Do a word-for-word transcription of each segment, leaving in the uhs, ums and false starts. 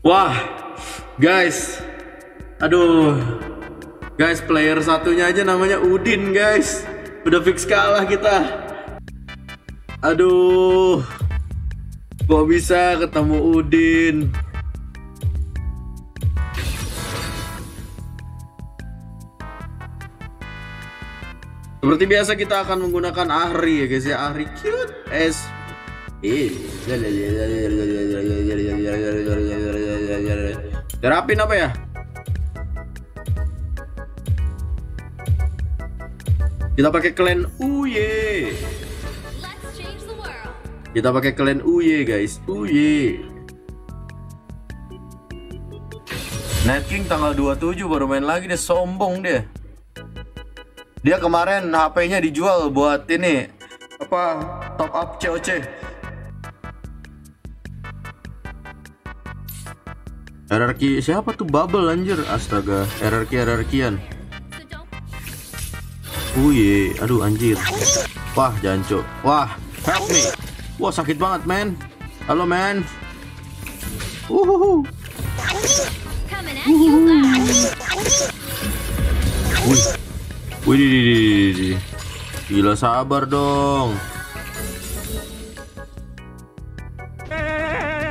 Wah, guys, aduh, guys, player satunya aja namanya Udin, guys, udah fix kalah kita. Aduh, kok bisa ketemu Udin? Seperti biasa kita akan menggunakan Ahri ya guys ya, Ahri cute as. Ih, terapin apa ya? Kita pakai Clan Uye. Kita pakai Clan Uye guys, Uye. Night King tanggal dua puluh tujuh baru main lagi deh, sombong deh. Dia kemarin H P-nya dijual buat ini apa? Top up C O C. R R Q siapa tuh, bubble anjir, astaga. R R Q R R Q-an. Uye, aduh anjir. Wah, janco. Wah, help me. Wah, sakit banget, men. Halo, men. Uhuhu. Uhuhu. Wih. Wih. Gila, sabar dong.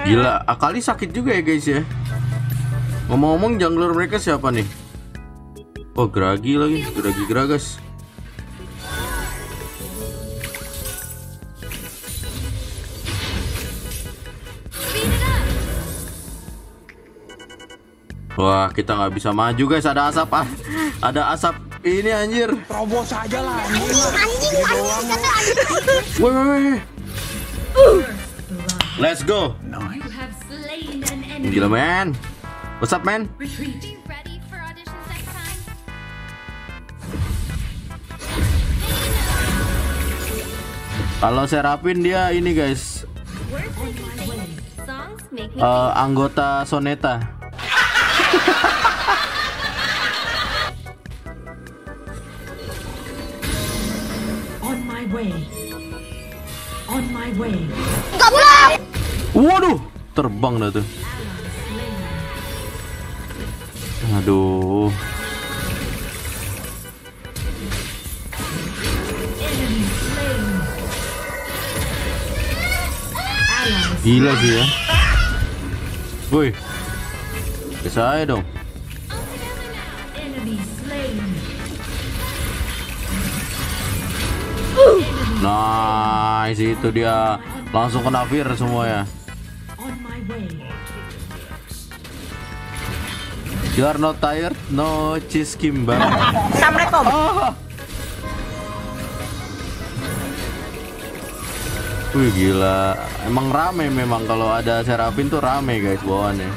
Gila, Akali sakit juga ya, guys ya. Ngomong-ngomong jungler mereka siapa nih? Oh, Gragi lagi, Gragi Gragas. Wah, kita nggak bisa maju guys, ada asap, ada asap ini anjir. Terobos aja lah. Woi, let's go. Gila men. What's up, man? Kalau Serapin dia ini guys, uh, anggota Soneta. On my way, on my way. Waduh, terbang dah tuh. Aduh. Gila sih ya. Woi. Bisa aja dong. Nice, itu dia. Langsung kena fire semua ya. You are not tired, no cheese kimbang. Assalamualaikum. Oh. Wih gila, emang rame memang kalau ada Serapin tuh rame guys bawaannya.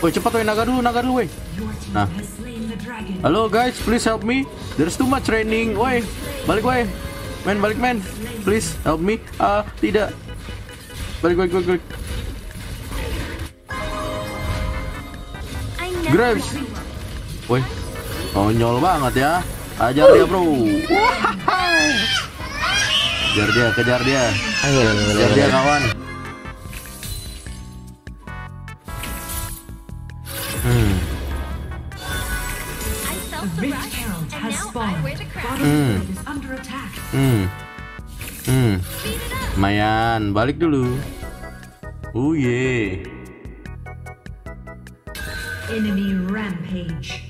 Woi cepat woi, naga dulu, naga dulu woi. Nah, halo guys, please help me. There's too much training. Woi, balik woi. Men balik men, please help me. Ah uh, tidak. Balik balik balik. balik. Graves, woi, konyol banget ya, ajar dia bro, kejar dia, kejar dia, kejar dia kawan. Hmm. Hmm. Hmm. Hmm. Lumayan, balik dulu. Uye.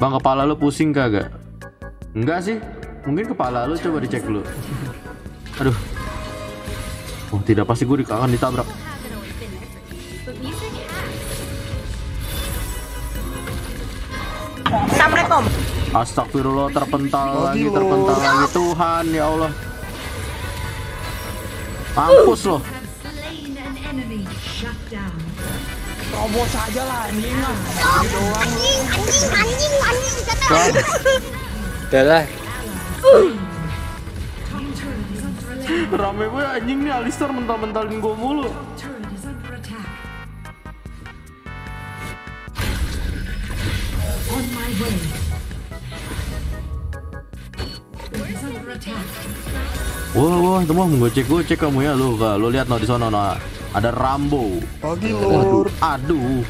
Bang, kepala lu pusing kagak? Enggak sih, mungkin kepala lu coba dicek dulu. Aduh, oh tidak, pasti gue akan ditabrak. Assalamualaikum. Astagfirullah, terpental lagi, terpental lagi, Tuhan ya Allah. Mampus loh. Robos aja lah anjing. Anjing, anjing, anjing, anjing setan. Udah lah. Rame gue anjing nih, Alistar mental-mentalin gue mulu. Wah, wah, itu mah gocek-gocek kamu ya lo, gak lo lihat no di sono no ada Rambo. Pagi lor. Aduh.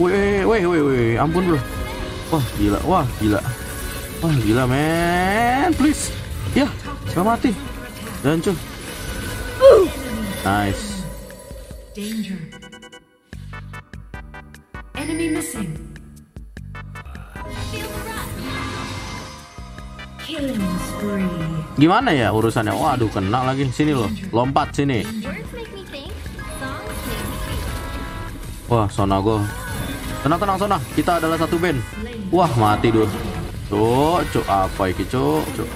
Weh, weh, weh, weh, ampun bro. Wah gila, wah gila, wah gila men, please. Ya, gak mati. Dan cuy. Uh. Nice. Danger. Enemy missing. Killing spree. Gimana ya urusannya? Waduh, kena lagi. Sini loh, lompat sini. Wah, Sona go. Tenang-tenang Sona, kita adalah satu band. Wah, mati dulu. Cuk, cuk apa iki, cuk? Cuk.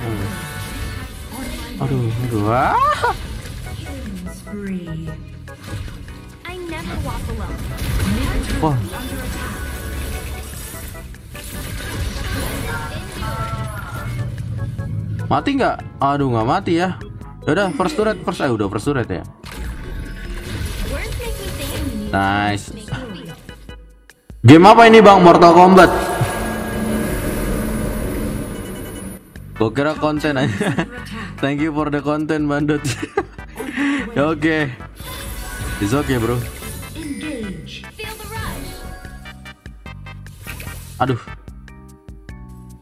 Aduh, aduh. Ah. Wah. Mati nggak? Aduh, nggak mati ya. Udah, first turret, first eh udah first turret ya. Nice. Game apa ini, Bang? Mortal Kombat. Gua kira konten aja. Thank you for the content, Bandut. Ya oke. Okay. It's okay, bro. Aduh.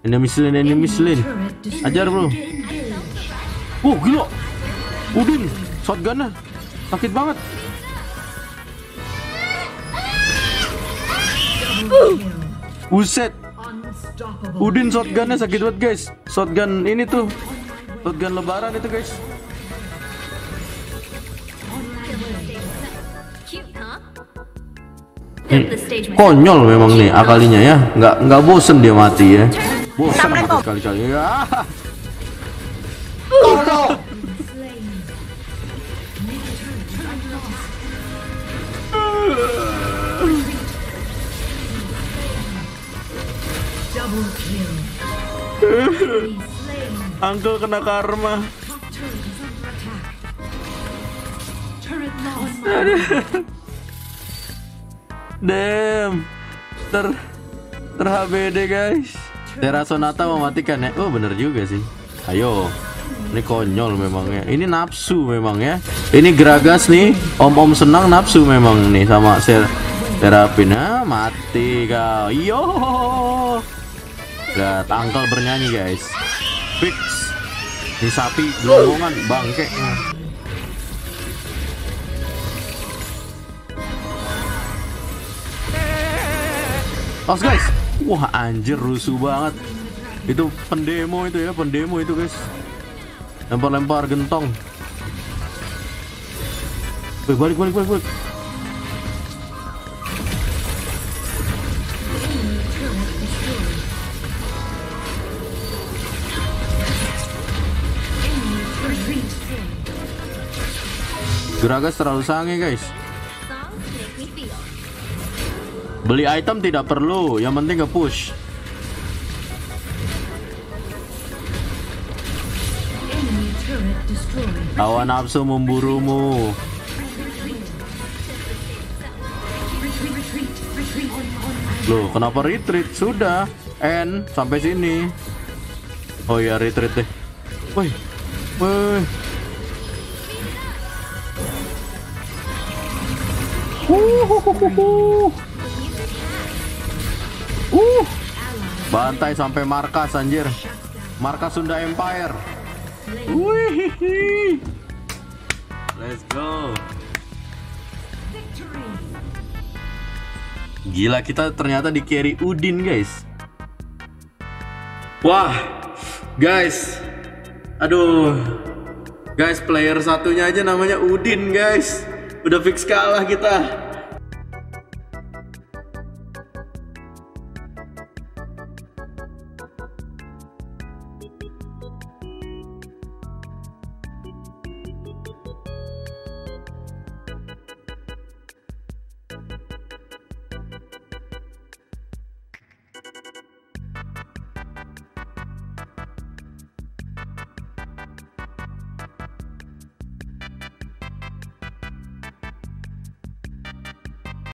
Enemies lane, enemies lane. Ajar bro. Oh gila, Udin shotgunnya sakit banget. Buset, uh. Udin shotgunnya sakit banget guys. Shotgun ini tuh, shotgun lebaran itu guys. Hmm. Konyol memang nih akalinya ya. Nggak nggak bosen dia mati ya. Bosan kali-kali ya. Uncle kena karma. Damn. Ter ter H B D guys. SeraSonata mematikan ya. Oh bener juga sih. Ayo. Ini konyol memangnya. Ini nafsu memang ya. Ini Gragas nih. Om-om senang nafsu memang nih sama Sera Serapina. Mati kau. Yo. Udah tangkal bernyanyi guys. Fix. Ini sapi gelongongan bangke. Los guys. Wah anjir rusuh banget. Itu pendemo itu ya, pendemo itu guys. Lempar-lempar gentong. Wih, balik balik balik balik. Gragas terlalu sange guys. Beli item tidak perlu, yang penting nge-push. Hawa nafsu memburumu. Loh, kenapa retreat? Sudah, end sampai sini. Oh ya, retreat deh. Woi. Woi. Uhuhuhuhu. Uh, bantai sampai markas anjir. Markas Sunda Empire. Wih. Let's go. Gila, kita ternyata di carry Udin, guys. Wah, guys. Aduh. Guys, player satunya aja namanya Udin, guys. Udah fix kalah kita.